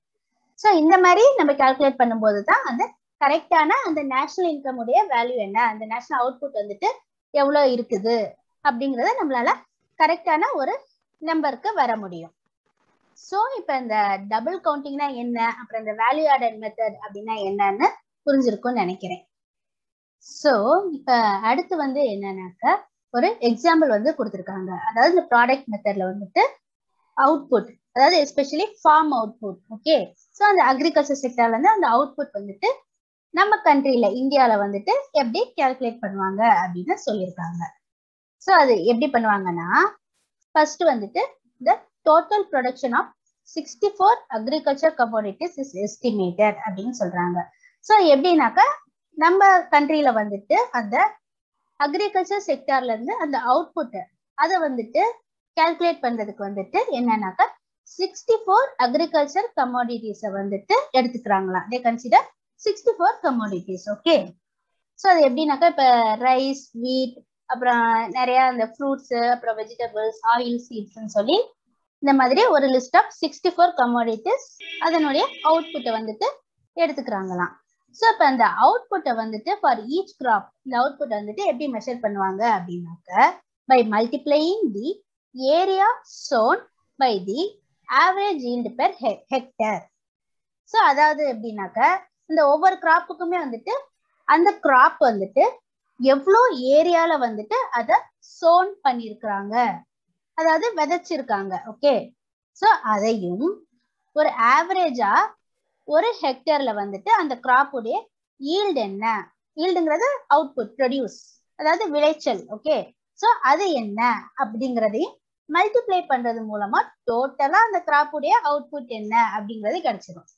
ஸோ இந்த மாதிரி நம்ம கால்குலேட் பண்ணும்போது தான் அந்த கரெக்டான அந்த நேஷனல் இன்கம் உடைய வேல்யூ என்ன, அந்த நேஷனல் அவுட்புட் வந்துட்டு எவ்வளோ இருக்குது அப்படிங்கிறத நம்மளால கரெக்டான ஒரு நம்பருக்கு வர முடியும். ஸோ இப்போ இந்த டபுள் கவுண்டிங்னா என்ன, அப்புறம் இந்த வேல்யூ ஆடட் மெத்தட் அப்படின்னா என்னன்னு புரிஞ்சிருக்கும்னு நினைக்கிறேன். ஸோ இப்போ அடுத்து வந்து என்னன்னாக்க ஒரு எக்ஸாம்பிள் வந்து கொடுத்துருக்காங்க. அதாவது இந்த ப்ராடக்ட் மெத்தட்ல வந்துட்டு அவுட்புட், அதாவது especially farm output. Okay, so அந்த அக்ரிகல்ச்சர் செக்டர்ல இருந்து அந்த அவுட்புட் வந்துட்டு நம்ம கண்ட்ரியில இந்தியாவில வந்துட்டு எப்படி கால்குலேட் பண்ணுவாங்க அப்படின்னு சொல்லியிருக்காங்க. ஸோ அது எப்படி பண்ணுவாங்கன்னா ஃபர்ஸ்ட் வந்துட்டு the total production of 64 agriculture commodities is estimated அப்படின்னு சொல்றாங்க. ஸோ எப்படின்னாக்கா நம்ம கண்ட்ரியில வந்துட்டு அந்த அக்ரிகல்ச்சர் செக்டார்ல இருந்து அந்த அவுட்புட் அதை வந்துட்டு கால்குலேட் பண்றதுக்கு வந்துட்டு என்னன்னாக்கா 64 அக்ரிகல்ச்சர் கமோடிட்டிஸை வந்துட்டு எடுத்துக்கிறாங்களா, they consider 64 commodities. Okay, so அது எப்படின்னாக்கா இப்போ ரைஸ், வீட், அப்புறம் நிறைய இந்த ஃப்ரூட்ஸ், அப்புறம் வெஜிடபிள்ஸ், ஆயில் சீட்ஸ்ன்னு சொல்லி இந்த மாதிரி ஒரு லிஸ்ட் ஆஃப் 64 கமோடிட்டிஸ் அதனுடைய அவுட்புட்டை வந்துட்டு எடுத்துக்கிறாங்களாம். ஸோ இப்போ அந்த அவுட்புட்டை வந்துட்டு ஃபார் ஈச் கிராப் இந்த அவுட்புட்டை வந்துட்டு எப்படி மெஷர் பண்ணுவாங்க அப்படின்னாக்க by multiplying the area sown by the average yield per hectare. So அதாவது எப்படின்னாக்க இந்த ஒவ்வொரு கிராப்புக்குமே வந்துட்டு அந்த கிராப் வந்துட்டு எவ்வளோ ஏரியால வந்துட்டு அதை சோன் பண்ணிருக்கிறாங்க, அதாவது விதைச்சிருக்காங்க. ஓகே, சோ அதையும் ஒரு ஆவரேஜா ஒரு ஹெக்டர்ல வந்துட்டு அந்த கிராப் உடைய ஈல்டு என்ன, ஈல்டுங்கிறது அவுட்புட் ப்ரொடியூஸ், அதாவது விளைச்சல். ஓகே, சோ அது என்ன அப்படிங்கிறதையும் மல்டிப்ளை பண்றது மூலமா டோட்டலா அந்த கிராப் உடைய அவுட்புட் என்ன அப்படிங்கிறது கிடைச்சிடும்.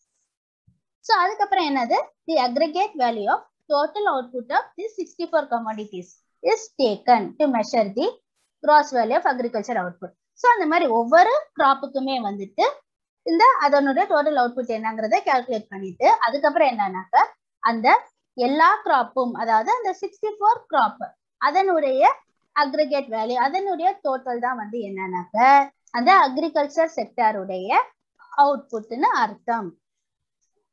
சோ அதுக்கப்புறம் என்னது, the aggregate value of total output of the 64 commodities is taken to measure the gross value of agriculture output. So அந்த மாதிரி ஒவ்வொரு கிராப்புக்குமே வந்துட்டு இந்த அதனுடைய டோட்டல் அவுட்புட் என்னங்கிறத கால்குலேட் பண்ணிட்டு அதுக்கப்புறம் என்னன்னாக்க அந்த எல்லா கிராப்பும், அதாவது அந்த 64 கிராப் அதனுடைய அக்ரிகேட் வேல்யூ, அதனுடைய டோட்டல் தான் வந்து என்னன்னாக்க அந்த அக்ரிகல்ச்சர் செக்டாருடைய அவுட்புட்னு அர்த்தம்.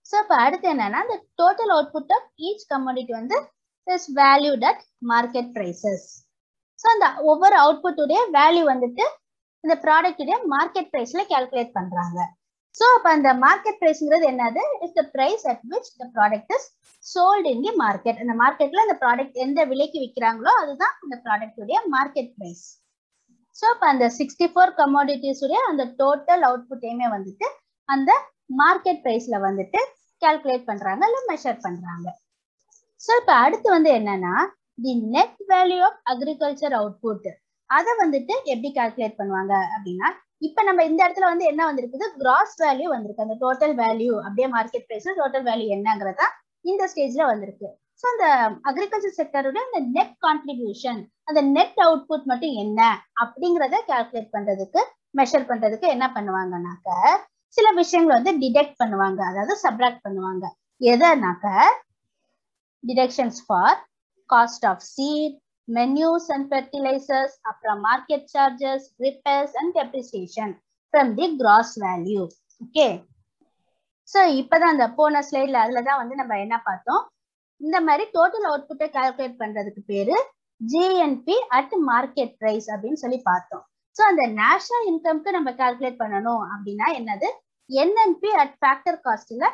So இப்ப அடுத்து என்னன்னா the total output of each commodity வந்து is valued at market prices. So அந்த ஒவ்வொரு அவுட்புட் உடைய வேல்யூ வந்துட்டு இந்த ப்ராடக்ட் உடைய மார்க்கெட் பிரைஸ்ல கால்குலேட் பண்றாங்க. ஸோ அப்ப அந்த மார்க்கெட் பிரைஸ்ங்கிறது என்னது, is the price at which the product is sold in the market. அந்த மார்க்கெட்ல அந்த ப்ராடக்ட் எந்த விலைக்கு விற்கிறாங்களோ அதுதான் அந்த ப்ராடக்ட் உடைய மார்க்கெட் பிரைஸ். ஸோ அப்ப அந்த 64 கமாடிட்டிஸ் உடைய அந்த டோட்டல் அவுட்புட்டையுமே வந்துட்டு அந்த மார்க்கெட் பிரைஸ்ல வந்துட்டு கால்குலேட் பண்றாங்க, இல்ல மெஷர் பண்றாங்க. சோ இப்ப அடுத்து வந்து என்னன்னா the net value of agriculture output, அதை வந்துட்டு எப்படி கால்குலேட் பண்ணுவாங்க அப்படின்னா, இப்ப நம்ம இந்த இடத்துல வந்து என்ன வந்திருக்குது, கிராஸ் வேல்யூ வந்திருக்கு. அந்த டோட்டல் வேல்யூ அப்படியே மார்க்கெட் பிரைஸ்ல டோட்டல் வேல்யூ என்னங்கிறதா இந்த ஸ்டேஜ்ல வந்திருக்கு. சோ அந்த அக்ரிகல்ச்சர் செக்டருடைய அந்த நெட் கான்ட்ரிபியூஷன், அந்த நெட் அவுட்புட் மட்டும் என்ன அப்படிங்கிறத கால்குலேட் பண்றதுக்கு, மெஷர் பண்றதுக்கு என்ன பண்ணுவாங்கன்னாக்க சில விஷயங்களை வந்து டிடெக்ட் பண்ணுவாங்க, அதாவது சப்ராக்ட் பண்ணுவாங்க. எதனாக்க deductions for cost of seed, manures and fertilisers, அப்புறம் market charges, repairs and depreciation from the gross value. Okay, so இப்போதான் அந்த போன ஸ்லைட்ல அதுலதான் வந்து நம்ம என்ன பார்த்தோம், இந்த மாதிரி டோட்டல் அவுட்புட்டை கால்குலேட் பண்றதுக்கு பேரு ஜிஎன்பி அட் மார்க்கெட் பிரைஸ் அப்படின்னு சொல்லி பார்த்தோம். ஸோ அந்த நேஷனல் இன்கம்க்கு நம்ம கால்குலேட் பண்ணணும் அப்படின்னா என்னது, என்என்பி அட் ஃபேக்டர் காஸ்ட்ல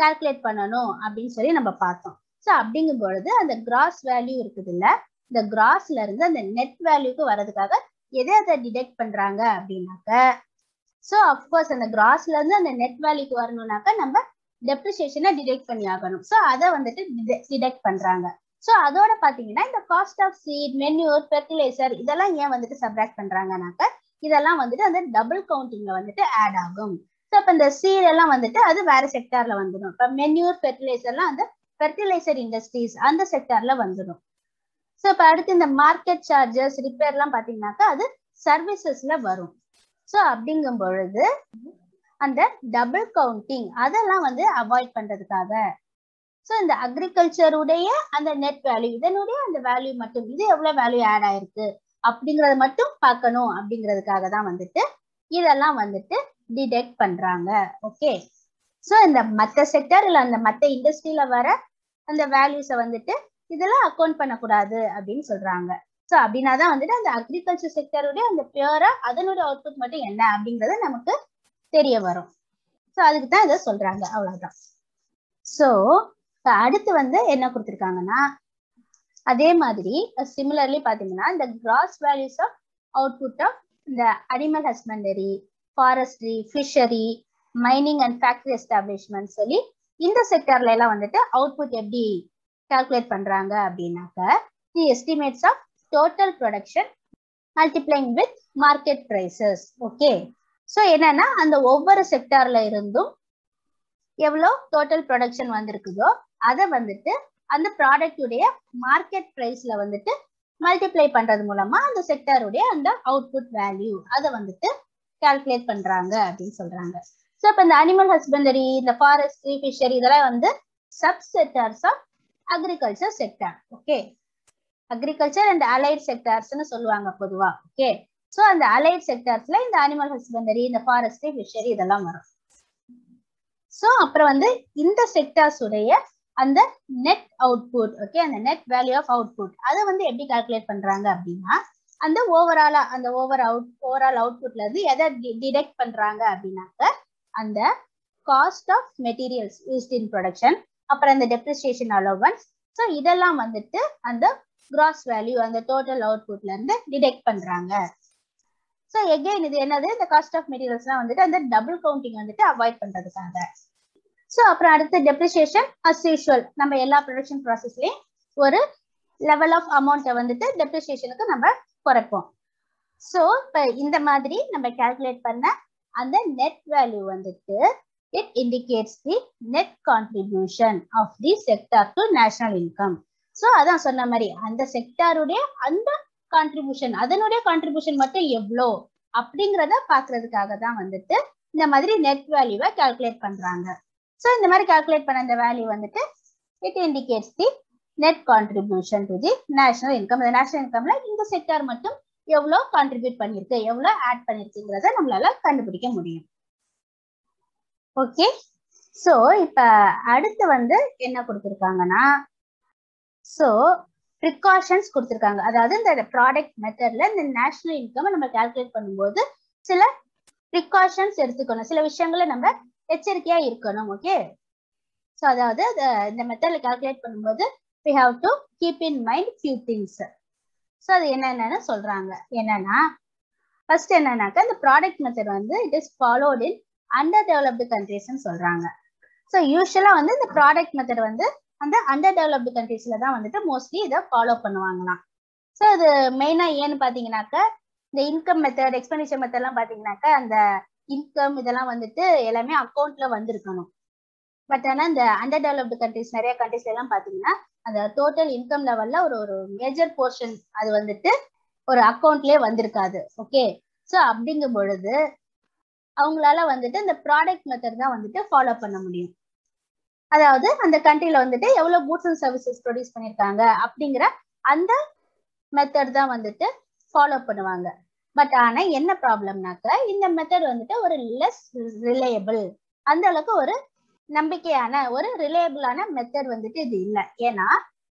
கால்குலேட் பண்ணணும் அப்படின்னு சொல்லி நம்ம பார்த்தோம். ஸோ அப்படிங்கும் பொழுது அந்த கிராஸ் வேல்யூ இருக்குது இல்ல, இந்த கிராஸ்ல இருந்து அந்த நெட் வேல்யூக்கு வர்றதுக்காக எதை அதை டிடெக்ட் பண்றாங்க அப்படின்னாக்க, ஸோ அப்கோர்ஸ் அந்த கிராஸ்ல இருந்து அந்த நெட் வேல்யூக்கு வரணும்னாக்க நம்ம டெப்ரிசியேஷனை டிடெக்ட் பண்ணி ஆகணும். ஸோ அதை வந்துட்டு டிடெக்ட் பண்றாங்க. ஸோ அதோட பார்த்தீங்கன்னா இந்த cost of seed, manure, fertiliser இதெல்லாம் ஏன் வந்துட்டு சப்ராக்ட் பண்றாங்கனாக்க இதெல்லாம் வந்துட்டு அந்த டபுள் கவுண்டிங்ல வந்துட்டு ஆட் ஆகும். ஸோ அப்போ இந்த சீட் எல்லாம் வந்துட்டு அது வேற செக்டார்ல வந்துடும். இப்போ மென்யூர், ஃபெர்டிலைசர்லாம் அந்த ஃபெர்டிலைசர் இண்டஸ்ட்ரீஸ் அந்த செக்டார்ல வந்துடும். ஸோ இப்போ அடுத்து இந்த மார்க்கெட் சார்ஜஸ், ரிப்பேர்லாம் பார்த்தீங்கன்னாக்கா அது சர்வீசஸ்ல வரும். ஸோ அப்படிங்கும் பொழுது அந்த டபுள் கவுண்டிங் அதெல்லாம் வந்து அவாய்ட் பண்றதுக்காக ஸோ இந்த அக்ரிகல்ச்சருடைய அந்த நெட் வேல்யூ, இதனுடைய அந்த வேல்யூ மட்டும், இது எவ்வளோ வேல்யூ ஆட் ஆயிருக்கு அப்படிங்கிறத மட்டும் பார்க்கணும் அப்படிங்கிறதுக்காக தான் வந்துட்டு இதெல்லாம் வந்துட்டு டிடெக்ட் பண்றாங்க. ஓகே, ஸோ இந்த மற்ற செக்டர் இல்லை அந்த மற்ற இண்டஸ்ட்ரியில வர அந்த வேல்யூஸை வந்துட்டு இதெல்லாம் அக்கௌண்ட் பண்ணக்கூடாது அப்படின்னு சொல்றாங்க. ஸோ அப்படின்னா தான் வந்துட்டு அந்த அக்ரிகல்ச்சர் செக்டருடைய அந்த பியூரா அதனுடைய அவுட்புட் மட்டும் என்ன அப்படிங்கிறது நமக்கு தெரிய வரும். ஸோ அதுக்கு தான் இதை சொல்றாங்க, அவ்வளவுதான். ஸோ அடுத்து வந்து என்ன கொடுத்துருக்காங்கன்னா அதே மாதிரி சிமிலர்லி பாத்தீங்கன்னா இந்த gross values of output of இந்த animal husbandry, forestry, fishery, mining and factory establishment சொல்லி இந்த செக்டர்ல எல்லாம் வந்துட்டு அவுட்புட் எப்படி கால்குலேட் பண்றாங்க அப்படின்னாக்க the estimates of total production multiplying with market prices. Okay, so என்னன்னா அந்த ஒவ்வொரு செக்டார்ல இருந்தும் எவ்வளோ டோட்டல் ப்ரொடக்ஷன் வந்திருக்குதோ அதை வந்துட்டு அந்த ப்ராடக்ட் உடைய மார்க்கெட் பிரைஸ்ல வந்துட்டு மல்டிப்ளை பண்றது மூலமா அந்த செக்டருடைய அந்த அவுட்புட் வேல்யூ அதை வந்துட்டு கால்குலேட் பண்றாங்க அப்படின்னு சொல்றாங்க. ஸோ இப்போ இந்த அனிமல் ஹஸ்பண்டரி, இந்த ஃபாரஸ்ட்ரி, ஃபிஷரி இதெல்லாம் வந்து sub sectors of agriculture sector. Okay, agriculture and allied செக்டர்ஸ்ன்னு சொல்லுவாங்க பொதுவா. ஓகே, ஸோ அந்த அலைட் செக்டர்ஸ்ல இந்த அனிமல் ஹஸ்பண்டரி, இந்த ஃபாரஸ்ட்ரி, ஃபிஷரி இதெல்லாம் வரும். ஸோ அப்புறம் வந்து இந்த செக்டர்ஸ் உடைய அந்த நெட் அவுட்புட், ஓகே, அந்த நெட் வேல்யூ ஆஃப் அவுட்புட் அதை வந்து எப்படி கால்குலேட் பண்றாங்க அப்படின்னா அந்த ஓவராலா அந்த ஓவரால் அவுட்புட்ல இருந்து எதை டிடெக்ட் பண்றாங்க அப்படின்னாக்க அந்த cost of materials used in production, அப்புறம் அந்த டெப்ரிசியேஷன் அலோவன்ஸ், ஸோ இதெல்லாம் வந்துட்டு அந்த gross value and the total output la irundha detect pandranga. So again idu enadhu the cost of materials la vandu and the double counting vandu avoid pandradhukaga. So apra adutha depreciation as usual நம்ம எல்லா production process la ஒரு level of amount vandu depreciation ku நம்ம korapom. So இந்த மாதிரி நம்ம calculate பண்ண அந்த net value vandu it indicates the net contribution of the sector to national income. So அதான் சொன்ன மாதிரி அந்த செக்டாருடைய அந்த கான்ட்ரிபியூஷன் அதனுடைய கான்ட்ரிபியூஷன் மட்டும் எவ்வளோ அப்படிங்கறத பாக்குறதுக்காக தான் இந்த மாதிரி நெட் வேல்யூவை கால்குலேட் பண்றாங்க. சோ இந்த மாதிரி கால்குலேட் பண்ண அந்த value it indicates the net contribution to the national income. அந்த நேஷனல் இன்கம்ல இந்த செக்டார் மட்டும் எவ்வளோ கான்ட்ரிபியூட் பண்ணிருக்கு எவ்வளோ ஆட் பண்ணிருக்குங்கறத நம்மளால கண்டுபிடிக்க முடியும். ஓகே, சோ இப்ப அடுத்து என்ன கொடுத்திருக்காங்கன்னா so precautions கொடுத்திருக்காங்க. அதாவது இந்த ப்ராடக்ட் மெத்தட்ல இந்த நேஷனல் இன்கம் நம்ம கால்குலேட் பண்ணும்போது சில precautions எடுத்துக்கணும், சில விஷயங்களை நம்ம எச்சரிக்கையா இருக்கணும். ஓகே, சோ அதாவது இந்த மெத்தட்ல கால்குலேட் பண்ணும்போது we have to keep in mind few things. So அது என்னன்னு சொல்றாங்க. என்னன்னா ஃபர்ஸ்ட் என்னன்னாக்க இந்த product method it is followed in underdeveloped countries ன்னு சொல்றாங்க. சோ யூசுவலா இந்த ப்ராடக்ட் மெத்தட் அந்த அண்டர் டெவலப்டு கண்ட்ரீஸ்ல தான் மோஸ்ட்லி இதை ஃபாலோ பண்ணுவாங்களாம். ஸோ இது மெயினா ஏன்னு பாத்தீங்கன்னாக்க இந்த இன்கம் மெத்தட் எக்ஸ்பெண்டிச்சர் மெத்தட் எல்லாம் பாத்தீங்கன்னாக்க அந்த இன்கம் இதெல்லாம் எல்லாமே அக்கௌண்ட்ல வந்திருக்கணும். பட் ஆனா இந்த அண்டர் டெவலப்டு கண்ட்ரீஸ் நிறைய கண்ட்ரீஸ்ல எல்லாம் பாத்தீங்கன்னா அந்த டோட்டல் இன்கம் லெவல்ல ஒரு ஒரு மேஜர் போர்ஷன் அது ஒரு அக்கௌண்ட்லயே வந்திருக்காது. ஓகே, ஸோ அப்படிங்கும் பொழுது அவங்களால இந்த ப்ராடக்ட் மெத்தட் தான் ஃபாலோ பண்ண முடியும். அதாவது அந்த கண்ட்ரில எவ்வளவு கூட்ஸ் அண்ட் சர்வீசஸ் ப்ரொடியூஸ் பண்ணிருக்காங்க அப்படிங்கிற அந்த மெத்தட் தான் ஃபாலோ பண்ணுவாங்க. பட் ஆனா என்ன ப்ராப்ளம்னாக்க இந்த மெத்தட் ஒரு லெஸ் ரிலையபிள், அந்த அளவுக்கு ஒரு நம்பிக்கையான ஒரு ரிலையபிளான மெத்தட் இது இல்லை. ஏன்னா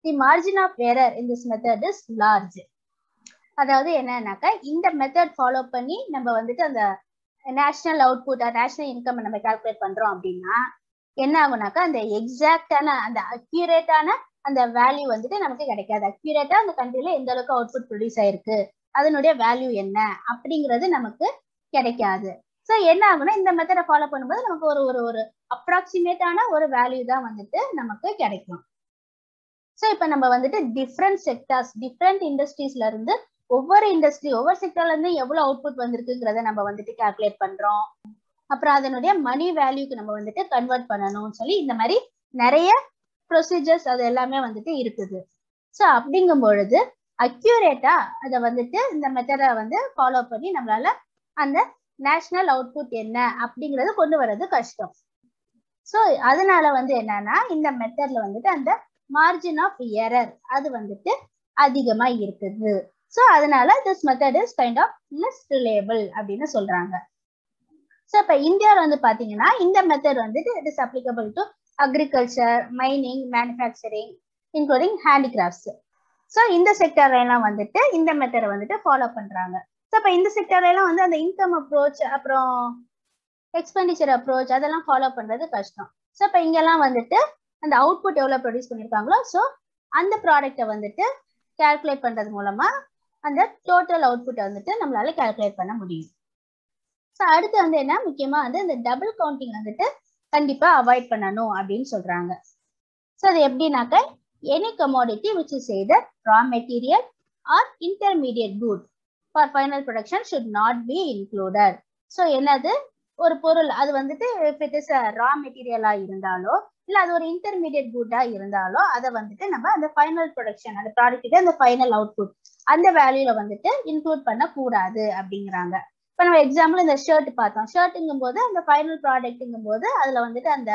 the margin of error in this method is large. அதாவது என்னன்னாக்கா இந்த மெத்தட் ஃபாலோ பண்ணி நம்ம அந்த நேஷனல் அவுட்புட் நேஷனல் இன்கம் நம்ம கால்குலேட் பண்றோம் அப்படின்னா என்ன ஆகுனாக்கா அந்த எக்ஸாக்டான அந்த அக்யூரேட்டான அந்த வேல்யூ நமக்கு கிடைக்காது. அக்யூரேட்டா அந்த கண்ட்ரில எந்த அளவுக்கு அவுட்புட் ப்ரொடியூஸ் ஆயிருக்கு அதனுடைய வேல்யூ என்ன அப்படிங்கிறது நமக்கு கிடைக்காது. ஸோ என்ன ஆகுனா இந்த மெத்தடை ஃபாலோ பண்ணும்போது நமக்கு ஒரு ஒரு ஒரு அப்ராக்சிமேட்டான ஒரு வேல்யூ தான் நமக்கு கிடைக்கும். ஸோ இப்போ நம்ம டிஃப்ரெண்ட் செக்டார்ஸ் டிஃப்ரெண்ட் இண்டஸ்ட்ரீஸ்ல இருந்து ஒவ்வொரு இண்டஸ்ட்ரி ஒவ்வொரு செக்டார்ல இருந்து எவ்வளவு அவுட்புட் வந்திருக்குங்கிறத நம்ம கால்குலேட் பண்றோம். அப்புறம் அதனுடைய மணி வேல்யூக்கு நம்ம கன்வெர்ட் பண்ணணும்னு சொல்லி இந்த மாதிரி நிறைய ப்ரொசீஜர்ஸ் அது எல்லாமே இருக்குது. ஸோ அப்படிங்கும் பொழுது அக்யூரேட்டா அதை இந்த மெத்தடை ஃபாலோ பண்ணி நம்மளால அந்த நேஷனல் அவுட்புட் என்ன அப்படிங்கிறது கொண்டு வர்றது கஷ்டம். ஸோ அதனால என்னன்னா இந்த மெத்தட்ல அந்த மார்ஜின் ஆஃப் எரர் அது அதிகமா இருக்குது. ஸோ அதனால this method is kind of less reliable அப்படின்னு சொல்றாங்க. ஸோ இப்போ இந்தியாவில் பார்த்தீங்கன்னா இந்த method it is applicable to agriculture, mining, manufacturing, including handicrafts. So இந்த செக்டர்லாம் இந்த மெத்தடை ஃபாலோ பண்ணுறாங்க. ஸோ இப்போ இந்த செக்டர்லாம் அந்த இன்கம் அப்ரோச் அப்புறம் எக்ஸ்பெண்டிச்சர் அப்ரோச் அதெல்லாம் ஃபாலோ பண்ணுறது கஷ்டம். ஸோ இப்போ இங்கெல்லாம் அந்த அவுட்புட் எவ்வளோ ப்ரொடியூஸ் பண்ணியிருக்காங்களோ ஸோ அந்த ப்ராடக்டை கால்குலேட் பண்ணுறது மூலமாக அந்த டோட்டல் அவுட்புட்டை நம்மளால கால்குலேட் பண்ண முடியும். ஸோ அடுத்து என்ன முக்கியமா இந்த டபுள் கவுண்டிங் கண்டிப்பா அவாய்ட் பண்ணணும் அப்படின்னு சொல்றாங்க. ஸோ அது எப்படின்னாக்க any commodity which is either raw material or intermediate good for final production should not be included. So என்னது ஒரு பொருள் அது இஃப் இட் இஸ் ரா மெட்டீரியலா இருந்தாலோ இல்லை அது ஒரு இன்டர்மீடியட் குட்டா இருந்தாலோ அதை நம்ம அந்த ஃபைனல் ப்ரொடக்ஷன் அந்த ப்ராடக்ட்டுக்கு அந்த ஃபைனல் அவுட்புட் அந்த வேல்யூல இன்க்ளூட் பண்ணக்கூடாது அப்படிங்கிறாங்க. இப்போ நம்ம எக்ஸாம்பிள் இந்த ஷர்ட் பார்த்தோம். ஷர்ட்டுங்கும் போது அந்த ஃபைனல் ப்ராடக்ட்டுங்கும் போது அதில் அந்த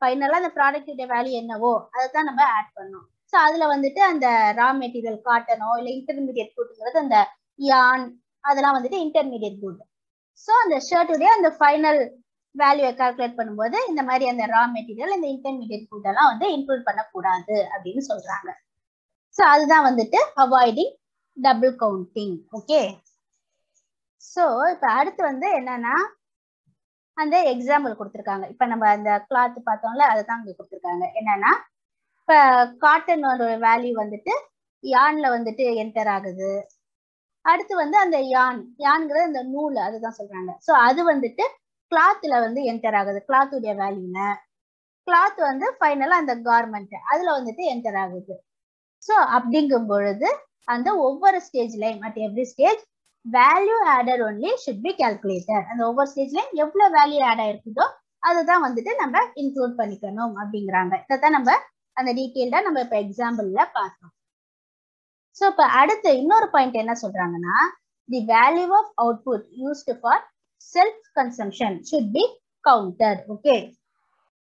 ஃபைனலாக அந்த ப்ராடக்ட்டுடைய வேல்யூ என்னவோ அதை தான் நம்ம ஆட் பண்ணோம். ஸோ அதில் அந்த ரா மெட்டீரியல் காட்டனோ இல்லை இன்டர்மீடியட் குட்ங்கிறது அந்த யான் அதெல்லாம் இன்டர்மீடியட் குட். ஸோ அந்த ஷர்ட்டுடைய அந்த ஃபைனல் வேல்யூவை கால்குலேட் பண்ணும்போது இந்த மாதிரி அந்த ரா மெட்டீரியல் இந்த இன்டர்மீடியட் குட்டெல்லாம் இன்க்ளூட் பண்ணக்கூடாது அப்படின்னு சொல்றாங்க. ஸோ அதுதான் avoiding double counting. Okay, so இப்ப அடுத்து என்னன்னா அந்த எக்ஸாம்பிள் கொடுத்திருக்காங்க. இப்ப நம்ம அந்த கிளாத் பார்த்தோம்ல அதுதான் கொடுத்திருக்காங்க. என்னன்னா இப்ப காட்டன் ஒரு வேல்யூ யான்ல வந்துட்டு என்டர் ஆகுது. அடுத்து வந்து அந்த யான் யான்ங்கிறது அந்த நூல் அதுதான் சொல்றாங்க. ஸோ அது வந்துட்டு கிளாத்ல வந்து என்டர் ஆகுது, கிளாத்துடைய வேல்யூல. கிளாத் வந்து ஃபைனலா அந்த கார்மெண்ட் அதுல வந்துட்டு என்டர் ஆகுது. ஸோ அப்படிங்கும் பொழுது அந்த ஒவ்வொரு ஸ்டேஜ்லயும் at every stage value added only should be calculated. அந்த ஒவ்வொரு ஸ்டேஜ்லயும் எவ்வளவு வேல்யூ ஆட் ஆயிருக்குதோ அதுதான் வந்துட்டு நம்ம இன்க்ளூட் பண்ணிக்கணும் அப்படிங்கிறாங்க. இதைத்தான் நம்ம அந்த டீட்டெயில்டா நம்ம இப்ப எக்ஸாம்பிள்ல பார்த்தோம். ஸோ இப்ப அடுத்து இன்னொரு பாயிண்ட் என்ன சொல்றாங்கன்னா, the value of output used for self consumption should be counted. Okay,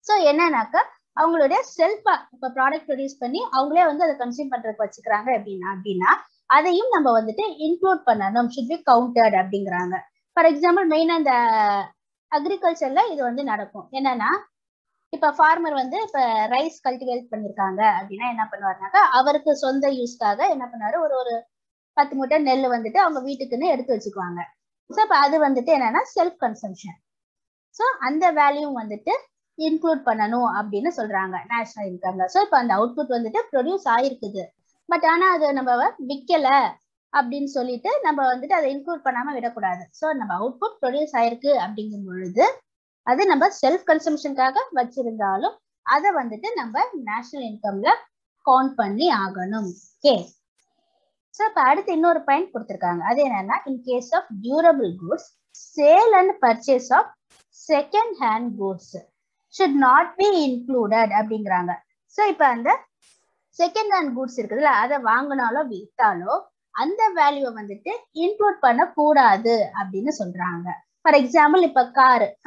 so என்னன்னாக்கா அவங்களுடைய செல்ஃபா இப்போ ப்ராடக்ட் ப்ரொடியூஸ் பண்ணி அவங்களே வந்து அதை கன்சியூம் பண்றதுக்கு வச்சுக்கிறாங்க அப்படின்னா அதையும் நம்ம வந்துட்டு இன்க்ளூட் பண்ணணும், ஷுட் பி கவுண்டட் அப்படிங்கிறாங்க. ஃபார் எக்ஸாம்பிள் மெயினா இந்த அக்ரிகல்ச்சர்ல இது வந்து நடக்கும். என்னன்னா இப்ப ஃபார்மர் வந்து இப்ப ரைஸ் கல்டிவேட் பண்ணிருக்காங்க அப்படின்னா என்ன பண்ணுவாருனாக்கா அவருக்கு சொந்த யூஸ்க்காக என்ன பண்ணுவாரு, ஒரு 10 மூட்டை நெல் வந்துட்டு அவங்க வீட்டுக்குன்னு எடுத்து வச்சுக்குவாங்க. ஸோ இப்போ அது வந்துட்டு என்னன்னா செல்ஃப் கன்சம்ஷன். ஸோ அந்த வேல்யூ வந்துட்டு இன்க்ளூட் பண்ணணும் அப்படின்னு சொல்றாங்க நேஷனல் இன்கம்ல. ஸோ இப்போ அந்த அவுட்புட் வந்துட்டு ப்ரொடியூஸ் ஆயிருக்குது, பட் ஆனா அது நம்ம விற்கல அப்படின்னு சொல்லிட்டு நம்ம வந்துட்டு அதை இன்க்ளூட் பண்ணாம விடக்கூடாது. ஸோ நம்ம அவுட்புட் ப்ரொடியூஸ் ஆயிருக்கு அப்படிங்கும் பொழுது அது நம்ம செல்ஃப் கன்சம்ஷனுக்காக வச்சிருந்தாலும் அதை வந்துட்டு நம்ம நேஷனல் இன்கம்ல கவுண்ட் பண்ணி ஆகணும். ஓகே, ஸோ இப்போ அடுத்து இன்னொரு பாயிண்ட் கொடுத்துருக்காங்க. அது என்னன்னா, in case of durable goods sale and purchase of second hand goods should not be included அப்படிங்கிறாங்க. ஸோ இப்போ அந்த செகண்ட் ஹேண்ட் குட்ஸ் இருக்குதுல்ல, அதை வாங்கினாலோ விற்றாலோ அந்த வேல்யூவை வந்துட்டு இன்க்ளூட் பண்ணக்கூடாது அப்படின்னு சொல்றாங்க. ஃபார் எக்ஸாம்பிள் இப்போ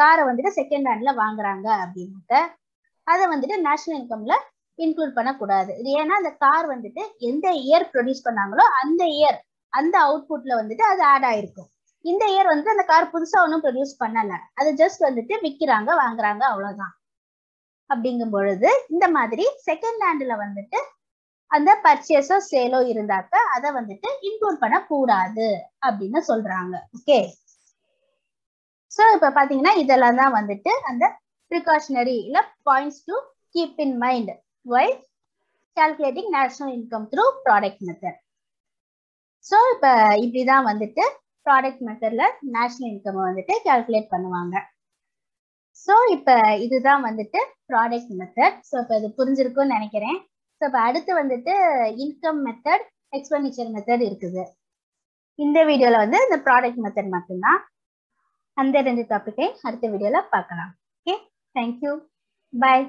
காரை வந்துட்டு செகண்ட் ஹேண்ட்ல வாங்குறாங்க அப்படின்ட்டு அதை வந்துட்டு நேஷனல் இன்கம்ல இன்க்ளூட் பண்ணக்கூடாது. இது ஏன்னா அந்த கார் வந்துட்டு எந்த இயர் ப்ரொடியூஸ் பண்ணாங்களோ அந்த இயர் அந்த அவுட்புட்ல வந்துட்டு அது ஆட் ஆயிருக்கும். இந்த இயர் வந்துட்டு அந்த கார் புதுசா ஒன்றும் ப்ரொடியூஸ் பண்ணல, அது ஜஸ்ட் வந்துட்டு விற்கிறாங்க வாங்குறாங்க அவ்வளோதான். அப்படிங்கும் பொழுது இந்த மாதிரி செகண்ட் ஹேண்ட்ல வந்துட்டு அந்த பர்ச்சேஸோ சேலோ இருந்தாக்க அதை வந்துட்டு இன்க்ளூட் பண்ணக்கூடாது அப்படின்னு சொல்றாங்க. ஓகே, ஸோ இப்போ பார்த்தீங்கன்னா இதெல்லாம் தான் வந்துட்டு அந்த ப்ரிகாஷனரி இல்லை points to keep in mind while calculating national income through product method. So இப்போ இப்படிதான் வந்துட்டு ப்ராடக்ட் மெத்தட்ல நேஷனல் இன்கம் வந்துட்டு கால்குலேட் பண்ணுவாங்க. ஸோ இப்போ இதுதான் வந்துட்டு ப்ராடக்ட் மெத்தட். ஸோ இப்போ இது புரிஞ்சிருக்கும்னு நினைக்கிறேன். ஸோ இப்போ அடுத்து வந்துட்டு இன்கம் மெத்தட், எக்ஸ்பெண்டிச்சர் மெத்தட் இருக்குது. இந்த வீடியோவில் வந்து இந்த ப்ராடக்ட் மெத்தட் மட்டும்தான். அந்த 2 டாபிக்கையும் அடுத்த வீடியோவில் பார்க்கலாம். ஓகே, தேங்க்யூ, பாய்.